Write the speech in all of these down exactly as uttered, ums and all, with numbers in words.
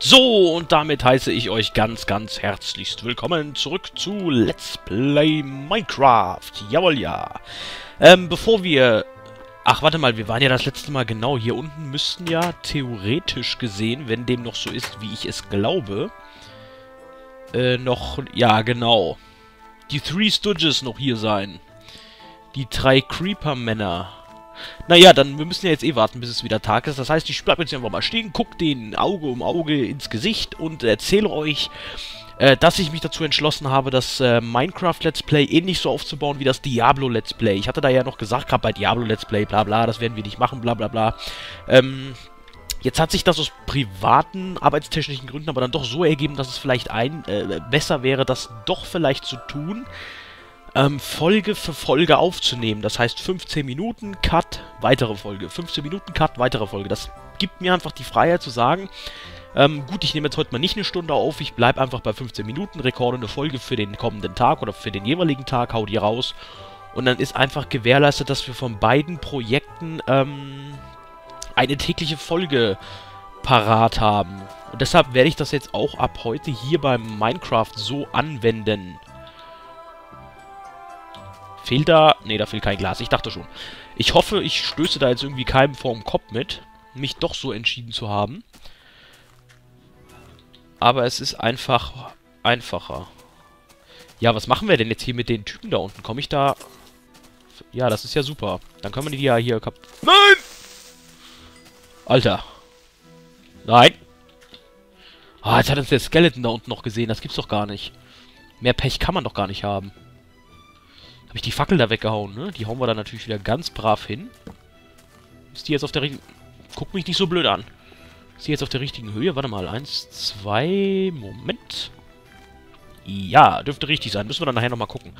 So, und damit heiße ich euch ganz, ganz herzlichst willkommen zurück zu Let's Play Minecraft. Jawohl, ja. Ähm, bevor wir... Ach, warte mal, wir waren ja das letzte Mal genau hier unten, müssten ja theoretisch gesehen, wenn dem noch so ist, wie ich es glaube, äh, noch... Ja, genau. Die Three Stooges noch hier sein. Die drei Creeper-Männer. Naja, dann, wir müssen ja jetzt eh warten, bis es wieder Tag ist. Das heißt, ich bleibe jetzt einfach mal stehen, gucke denen Auge um Auge ins Gesicht und erzähle euch, äh, dass ich mich dazu entschlossen habe, das äh, Minecraft-Let's Play ähnlich so aufzubauen wie das Diablo-Let's Play. Ich hatte da ja noch gesagt, gerade bei Diablo-Let's Play, bla bla, das werden wir nicht machen, bla bla bla. Ähm... Jetzt hat sich das aus privaten, arbeitstechnischen Gründen aber dann doch so ergeben, dass es vielleicht ein äh, besser wäre, das doch vielleicht zu tun, ähm, Folge für Folge aufzunehmen. Das heißt, fünfzehn Minuten, Cut, weitere Folge. fünfzehn Minuten, Cut, weitere Folge. Das gibt mir einfach die Freiheit zu sagen, ähm, gut, ich nehme jetzt heute mal nicht eine Stunde auf, ich bleibe einfach bei fünfzehn Minuten, rekorde eine Folge für den kommenden Tag oder für den jeweiligen Tag, hau die raus. Und dann ist einfach gewährleistet, dass wir von beiden Projekten, ähm... eine tägliche Folge parat haben. Und deshalb werde ich das jetzt auch ab heute hier beim Minecraft so anwenden. Fehlt da... Ne, da fehlt kein Glas. Ich dachte schon. Ich hoffe, ich stöße da jetzt irgendwie keinem vorm Kopf mit, mich doch so entschieden zu haben. Aber es ist einfach... einfacher. Ja, was machen wir denn jetzt hier mit den Typen da unten? Komme ich da... Ja, das ist ja super. Dann können wir die ja hier kap... Nein! Alter. Nein. Ah, jetzt hat uns der Skeleton da unten noch gesehen. Das gibt's doch gar nicht. Mehr Pech kann man doch gar nicht haben. Habe ich die Fackel da weggehauen, ne? Die hauen wir dann natürlich wieder ganz brav hin. Ist die jetzt auf der richtigen... Guck mich nicht so blöd an. Ist die jetzt auf der richtigen Höhe? Warte mal. Eins, zwei... Moment. Ja, dürfte richtig sein. Müssen wir dann nachher nochmal gucken.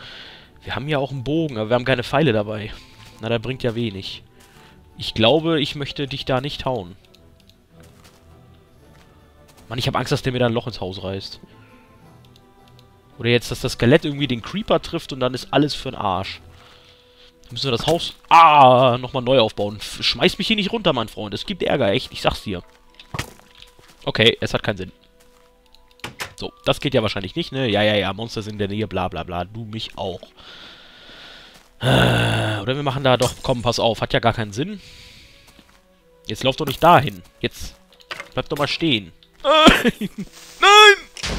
Wir haben ja auch einen Bogen, aber wir haben keine Pfeile dabei. Na, der bringt ja wenig. Ich glaube, ich möchte dich da nicht hauen. Mann, ich habe Angst, dass der mir da ein Loch ins Haus reißt. Oder jetzt, dass das Skelett irgendwie den Creeper trifft und dann ist alles für den Arsch. Dann müssen wir das Haus... Ah, nochmal neu aufbauen. Schmeiß mich hier nicht runter, mein Freund. Es gibt Ärger, echt. Ich sag's dir. Okay, es hat keinen Sinn. So, das geht ja wahrscheinlich nicht, ne? Ja, ja, ja, Monster sind in der Nähe, bla bla bla. Du mich auch. Oder wir machen da doch... Komm, pass auf. Hat ja gar keinen Sinn. Jetzt lauf doch nicht dahin. Jetzt. Bleib doch mal stehen. Nein! Nein!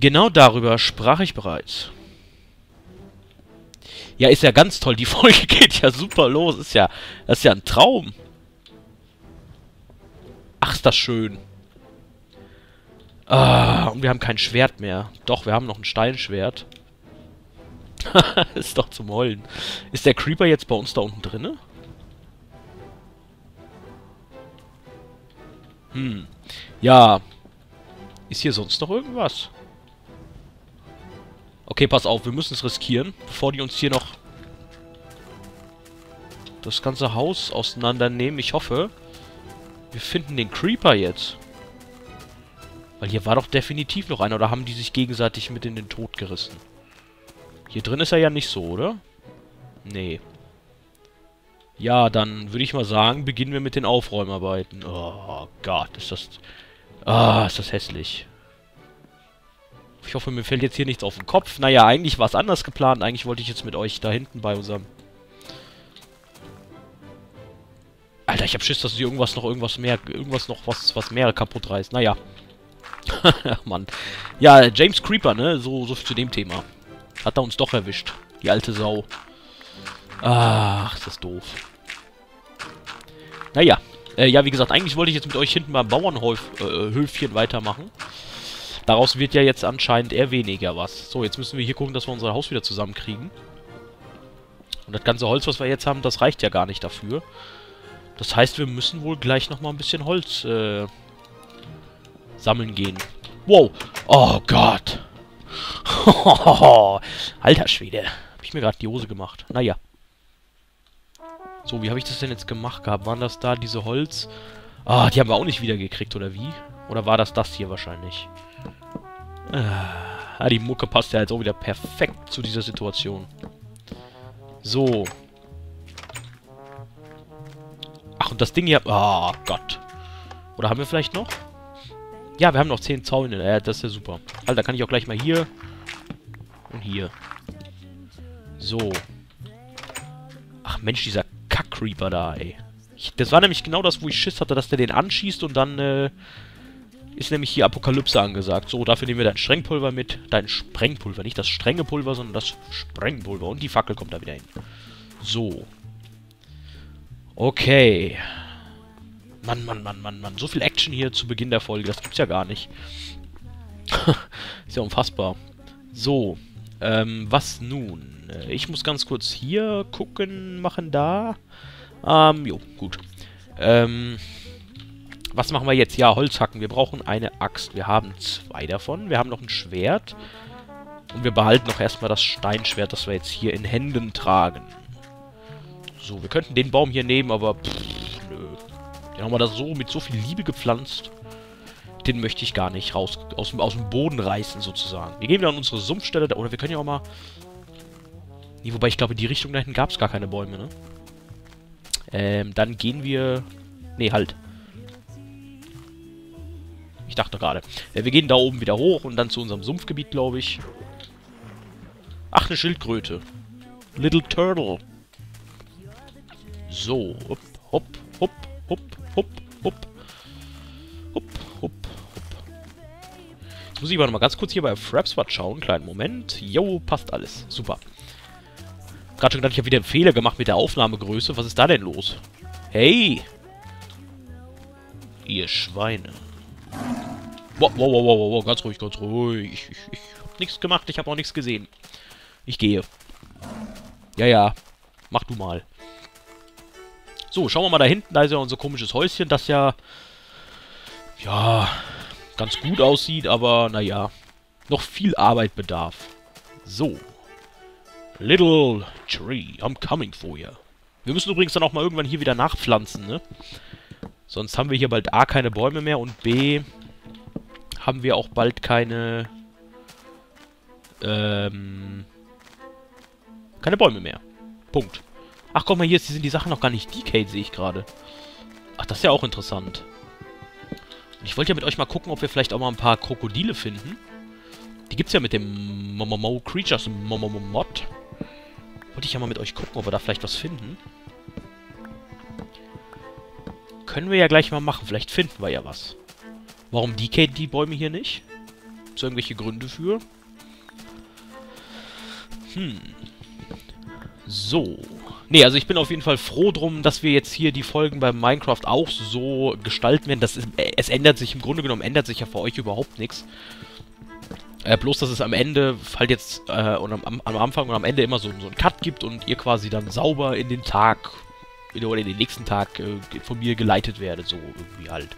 Genau darüber sprach ich bereits. Ja, ist ja ganz toll. Die Folge geht ja super los. Ist ja... Das ist ja ein Traum. Ach, ist das schön. Ah, und wir haben kein Schwert mehr. Doch, wir haben noch ein Steinschwert. Ist doch zum Heulen. Ist der Creeper jetzt bei uns da unten drinne? Hm. Ja. Ist hier sonst noch irgendwas? Okay, pass auf. Wir müssen es riskieren, bevor die uns hier noch das ganze Haus auseinandernehmen. Ich hoffe, wir finden den Creeper jetzt. Weil hier war doch definitiv noch einer. Oder haben die sich gegenseitig mit in den Tod gerissen? Hier drin ist er ja nicht so, oder? Nee. Ja, dann würde ich mal sagen, beginnen wir mit den Aufräumarbeiten. Oh Gott, ist das... Ah, ist das hässlich. Ich hoffe, mir fällt jetzt hier nichts auf den Kopf. Naja, eigentlich war es anders geplant. Eigentlich wollte ich jetzt mit euch da hinten bei unserem... Alter, ich hab Schiss, dass sie irgendwas noch irgendwas mehr... Irgendwas noch was, was mehr kaputt reißt. Naja. Ach Mann. Ja, James Creeper, ne? So, so zu dem Thema. Hat er uns doch erwischt. Die alte Sau. Ach, ist das doof. Naja. Äh, ja, wie gesagt, eigentlich wollte ich jetzt mit euch hinten beim Bauernhöfchen äh, weitermachen. Daraus wird ja jetzt anscheinend eher weniger was. So, jetzt müssen wir hier gucken, dass wir unser Haus wieder zusammenkriegen. Und das ganze Holz, was wir jetzt haben, das reicht ja gar nicht dafür. Das heißt, wir müssen wohl gleich nochmal ein bisschen Holz... Äh, sammeln gehen. Wow. Oh Gott. Alter Schwede. Hab ich mir gerade die Hose gemacht. Naja. So, wie habe ich das denn jetzt gemacht gehabt? Waren das da diese Holz? Ah, die haben wir auch nicht wiedergekriegt, oder wie? Oder war das das hier wahrscheinlich? Ah, die Mucke passt ja jetzt auch wieder perfekt zu dieser Situation. So. Ach, und das Ding hier... Oh Gott. Oder haben wir vielleicht noch? Ja, wir haben noch zehn Zaune. Äh, das ist ja super. Alter, da kann ich auch gleich mal hier... Und hier. So. Ach Mensch, dieser Kack-Creeper da, ey. Ich, das war nämlich genau das, wo ich Schiss hatte, dass der den anschießt und dann, äh... ist nämlich hier Apokalypse angesagt. So, dafür nehmen wir dein Sprengpulver mit. Dein Sprengpulver. Nicht das strenge Pulver, sondern das Sprengpulver. Und die Fackel kommt da wieder hin. So. Okay. Mann, Mann, Mann, Mann, Mann. So viel Action hier zu Beginn der Folge. Das gibt's ja gar nicht. Ist ja unfassbar. So. Ähm, was nun? Ich muss ganz kurz hier gucken, machen da. Ähm, jo, gut. Ähm... Was machen wir jetzt? Ja, Holz hacken. Wir brauchen eine Axt. Wir haben zwei davon. Wir haben noch ein Schwert. Und wir behalten noch erstmal das Steinschwert, das wir jetzt hier in Händen tragen. So, wir könnten den Baum hier nehmen, aber pff, nö. Den haben wir da so mit so viel Liebe gepflanzt. Den möchte ich gar nicht raus aus, aus dem Boden reißen, sozusagen. Wir gehen wieder an unsere Sumpfstelle. Oder wir können ja auch mal... Nee, wobei ich glaube, in die Richtung da hinten gab es gar keine Bäume, ne? Ähm, dann gehen wir... Nee, halt. Ich dachte gerade. Ja, wir gehen da oben wieder hoch und dann zu unserem Sumpfgebiet, glaube ich. Ach, eine Schildkröte. Little Turtle. So. Hopp, hopp, hopp, hopp, hopp, hopp. Hopp, hopp, hopp. Jetzt muss ich aber nochmal ganz kurz hier bei Frapspot schauen. Kleinen Moment. Jo, passt alles. Super. Gerade schon gedacht, ich habe wieder einen Fehler gemacht mit der Aufnahmegröße. Was ist da denn los? Hey! Ihr Schweine. Wow, wow, wow, wow, wow, ganz ruhig, ganz ruhig. Ich, ich, ich hab nichts gemacht, ich hab auch nichts gesehen. Ich gehe. Ja, ja. Mach du mal. So, schauen wir mal da hinten. Da ist ja unser komisches Häuschen, das ja... Ja... ganz gut aussieht, aber naja. Noch viel Arbeit bedarf. So. Little tree, I'm coming for you. Wir müssen übrigens dann auch mal irgendwann hier wieder nachpflanzen, ne? Sonst haben wir hier bald A, keine Bäume mehr und B... haben wir auch bald keine... Ähm... keine Bäume mehr. Punkt. Ach, guck mal, hier sind die Sachen noch gar nicht decayed, sehe ich gerade. Ach, das ist ja auch interessant. Und ich wollte ja mit euch mal gucken, ob wir vielleicht auch mal ein paar Krokodile finden. Die gibt's ja mit dem Momomo Creatures Mod. Wollte ich ja mal mit euch gucken, ob wir da vielleicht was finden. Können wir ja gleich mal machen. Vielleicht finden wir ja was. Warum decayed die Bäume hier nicht? Gibt es irgendwelche Gründe für? Hm. So. Nee, also ich bin auf jeden Fall froh drum, dass wir jetzt hier die Folgen bei Minecraft auch so gestalten werden. Das ist, es ändert sich, im Grunde genommen ändert sich ja für euch überhaupt nichts. Äh, bloß, dass es am Ende halt jetzt, äh, und am, am Anfang und am Ende immer so, so einen Cut gibt und ihr quasi dann sauber in den Tag, in, oder in den nächsten Tag äh, von mir geleitet werdet, so irgendwie halt.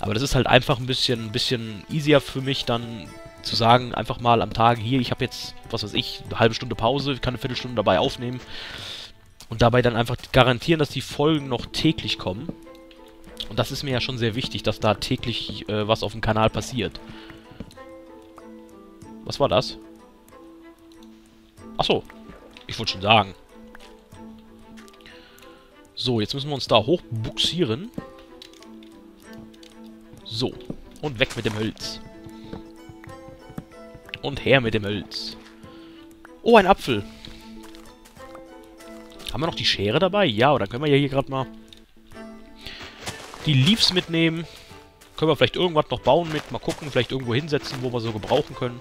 Aber das ist halt einfach ein bisschen, ein bisschen easier für mich, dann zu sagen, einfach mal am Tag, hier, ich habe jetzt, was weiß ich, eine halbe Stunde Pause, ich kann eine Viertelstunde dabei aufnehmen und dabei dann einfach garantieren, dass die Folgen noch täglich kommen. Und das ist mir ja schon sehr wichtig, dass da täglich äh, was auf dem Kanal passiert. Was war das? Achso, ich wollte schon sagen. So, jetzt müssen wir uns da hochbuxieren. So, und weg mit dem Holz. Und her mit dem Holz. Oh, ein Apfel. Haben wir noch die Schere dabei? Ja, oder können wir ja hier gerade mal die Leaves mitnehmen. Können wir vielleicht irgendwas noch bauen mit. Mal gucken, vielleicht irgendwo hinsetzen, wo wir so gebrauchen können.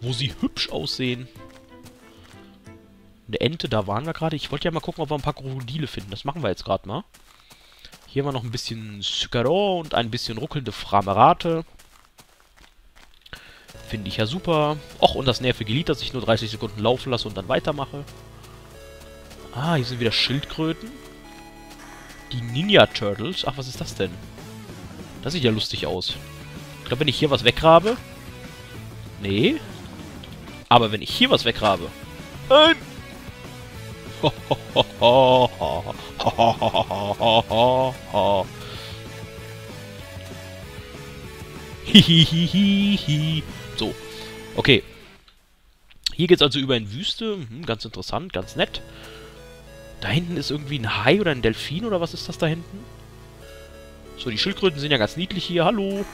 Wo sie hübsch aussehen. Eine Ente, da waren wir gerade. Ich wollte ja mal gucken, ob wir ein paar Krokodile finden. Das machen wir jetzt gerade mal. Hier haben wir noch ein bisschen Zuckerrohr und ein bisschen ruckelnde Framerate. Finde ich ja super. Och, und das nervige Lied, dass ich nur dreißig Sekunden laufen lasse und dann weitermache. Ah, hier sind wieder Schildkröten. Die Ninja Turtles. Ach, was ist das denn? Das sieht ja lustig aus. Ich glaube, wenn ich hier was weggrabe... Nee. Aber wenn ich hier was weggrabe... Nein! So, okay. Hier geht's also über in Wüste. Hm, ganz interessant, ganz nett. Da hinten ist irgendwie ein Hai oder ein Delfin oder was ist das da hinten? So, die Schildkröten sind ja ganz niedlich hier. Hallo.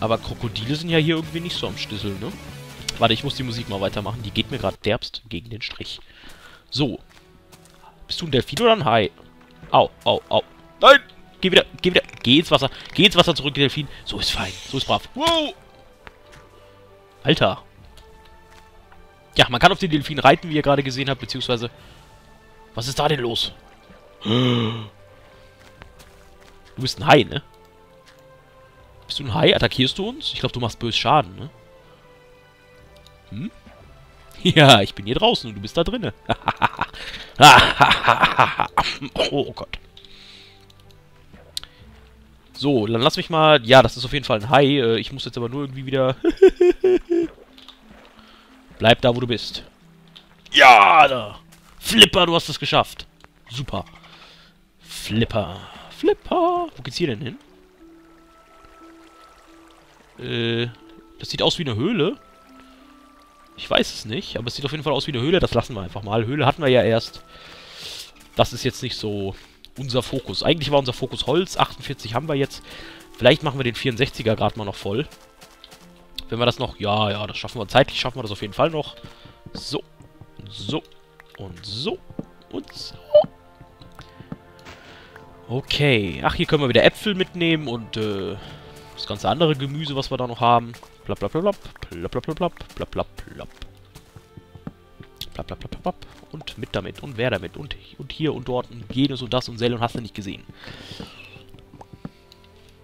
Aber Krokodile sind ja hier irgendwie nicht so am Schlüssel, ne? Warte, ich muss die Musik mal weitermachen. Die geht mir gerade derbst gegen den Strich. So. Bist du ein Delfin oder ein Hai? Au, au, au. Nein! Geh wieder, geh wieder. Geh ins Wasser. Geh ins Wasser zurück, Delfin. So ist fein. So ist brav. Wow! Alter. Ja, man kann auf den Delfin reiten, wie ihr gerade gesehen habt, beziehungsweise... Was ist da denn los? Du bist ein Hai, ne? Bist du ein Hai? Attackierst du uns? Ich glaube, du machst bös Schaden, ne? Hm? Ja, ich bin hier draußen und du bist da drinne. Oh Gott. So, dann lass mich mal... Ja, das ist auf jeden Fall ein Hai. Ich muss jetzt aber nur irgendwie wieder... Bleib da, wo du bist. Ja, da! Flipper, du hast es geschafft. Super. Flipper. Flipper. Wo geht's hier denn hin? Das sieht aus wie eine Höhle. Ich weiß es nicht, aber es sieht auf jeden Fall aus wie eine Höhle. Das lassen wir einfach mal. Höhle hatten wir ja erst. Das ist jetzt nicht so unser Fokus. Eigentlich war unser Fokus Holz. achtundvierzig haben wir jetzt. Vielleicht machen wir den vierundsechziger gerade mal noch voll. Wenn wir das noch... Ja, ja, das schaffen wir. Zeitlich schaffen wir das auf jeden Fall noch. So. So. Und so. Und so. Okay. Ach, hier können wir wieder Äpfel mitnehmen und... Äh, das ganze andere Gemüse, was wir da noch haben. Plap, plap, plap, plap, plap, plap, plap, plap, plap, plap. Plap, plap, plap, plap. Und mit damit und wer damit und, und hier und dort und jenes und das und Sell und hast du nicht gesehen.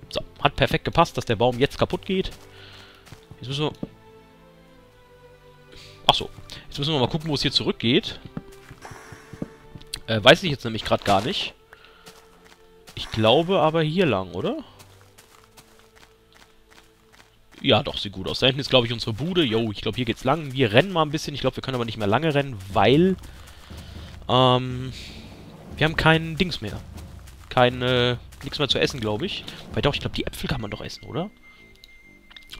So, hat perfekt gepasst, dass der Baum jetzt kaputt geht. Jetzt müssen wir... Achso, jetzt müssen wir mal gucken, wo es hier zurückgeht. Äh, weiß ich jetzt nämlich gerade gar nicht. Ich glaube aber hier lang, oder? Ja, doch, sieht gut aus. Da hinten ist, glaube ich, unsere Bude. Jo, ich glaube, hier geht's lang. Wir rennen mal ein bisschen. Ich glaube, wir können aber nicht mehr lange rennen, weil... Ähm... Wir haben keinen Dings mehr. Kein, äh... Nichts mehr zu essen, glaube ich. Weil doch, ich glaube, die Äpfel kann man doch essen, oder?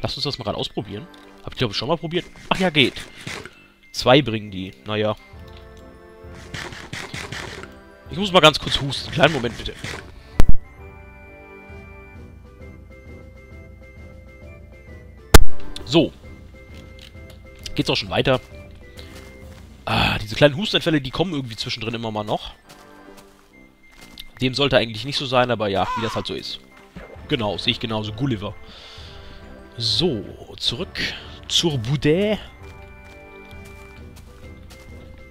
Lass uns das mal gerade ausprobieren. Hab ich, glaube ich, schon mal probiert. Ach ja, geht. Zwei bringen die. Naja. Ich muss mal ganz kurz husten. Kleinen Moment, bitte. So. Geht's auch schon weiter. Ah, diese kleinen Hustenanfälle, die kommen irgendwie zwischendrin immer mal noch. Dem sollte eigentlich nicht so sein, aber ja, wie das halt so ist. Genau, sehe ich genauso. Gulliver. So, zurück zur Bude.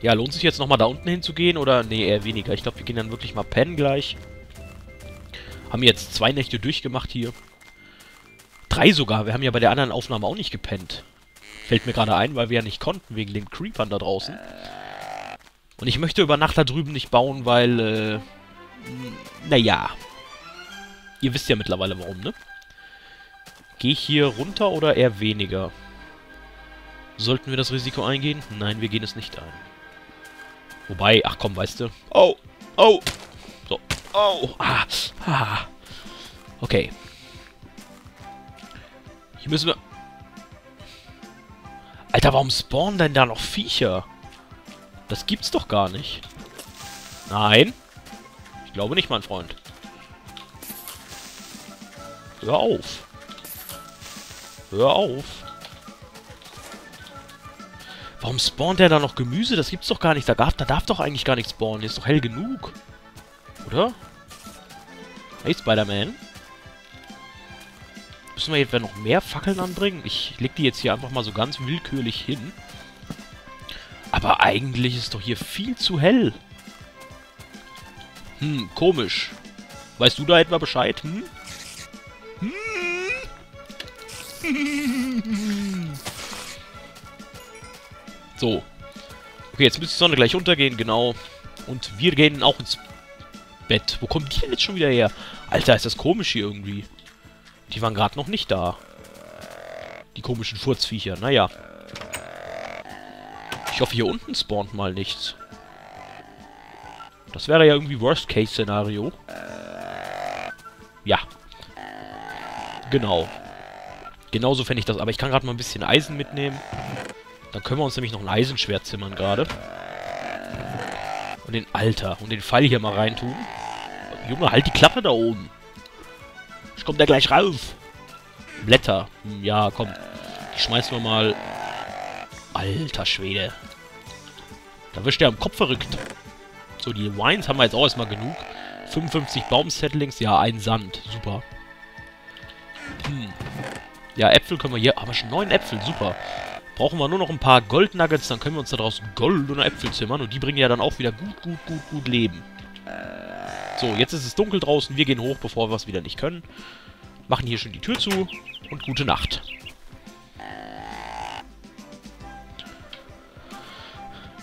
Ja, lohnt sich jetzt nochmal da unten hinzugehen? Oder? Nee, eher weniger. Ich glaube, wir gehen dann wirklich mal pennen gleich. Haben jetzt zwei Nächte durchgemacht hier. Drei sogar. Wir haben ja bei der anderen Aufnahme auch nicht gepennt. Fällt mir gerade ein, weil wir ja nicht konnten, wegen den Creepern da draußen. Und ich möchte über Nacht da drüben nicht bauen, weil, äh... naja. Ihr wisst ja mittlerweile warum, ne? Gehe ich hier runter oder eher weniger? Sollten wir das Risiko eingehen? Nein, wir gehen es nicht ein. Wobei, ach komm, weißt du. Oh, oh. So. Oh, ah, ah. Okay. Hier müssen wir... Alter, warum spawnen denn da noch Viecher? Das gibt's doch gar nicht. Nein. Ich glaube nicht, mein Freund. Hör auf. Hör auf. Warum spawnt der da noch Gemüse? Das gibt's doch gar nicht. Da darf, da darf doch eigentlich gar nichts spawnen. Ist doch hell genug. Oder? Hey, Spider-Man. Müssen wir jetzt noch mehr Fackeln anbringen? Ich leg die jetzt hier einfach mal so ganz willkürlich hin. Aber eigentlich ist doch hier viel zu hell. Hm, komisch. Weißt du da etwa Bescheid? Hm? Hm? So. Okay, jetzt müsste die Sonne gleich untergehen, genau. Und wir gehen auch ins Bett. Wo kommen die denn jetzt schon wieder her? Alter, ist das komisch hier irgendwie. Die waren gerade noch nicht da. Die komischen Furzviecher. Naja. Ich hoffe, hier unten spawnt mal nichts. Das wäre ja irgendwie Worst-Case-Szenario. Ja. Genau. Genauso fände ich das. Aber ich kann gerade mal ein bisschen Eisen mitnehmen. Dann können wir uns nämlich noch ein Eisenschwert zimmern gerade. Und den Alter. Und den Pfeil hier mal reintun. Junge, halt die Klappe da oben. Ich komm da gleich rauf. Blätter. Hm, ja, komm. Die schmeißen wir mal. Alter Schwede. Da wirst du ja am Kopf verrückt. So, die Wines haben wir jetzt auch erstmal genug. fünfundfünfzig Baumsettlings. Ja, ein Sand. Super. Hm. Ja, Äpfel können wir hier... Aber schon neun Äpfel. Super. Brauchen wir nur noch ein paar Goldnuggets. Dann können wir uns daraus Gold und Äpfel zimmern. Und die bringen ja dann auch wieder gut, gut, gut, gut Leben. So, jetzt ist es dunkel draußen. Wir gehen hoch, bevor wir es wieder nicht können. Machen hier schon die Tür zu. Und gute Nacht.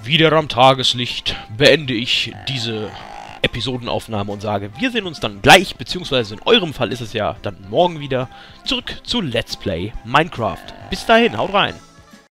Wieder am Tageslicht beende ich diese Episodenaufnahme und sage, wir sehen uns dann gleich, beziehungsweise in eurem Fall ist es ja dann morgen wieder, zurück zu Let's Play Minecraft. Bis dahin, haut rein!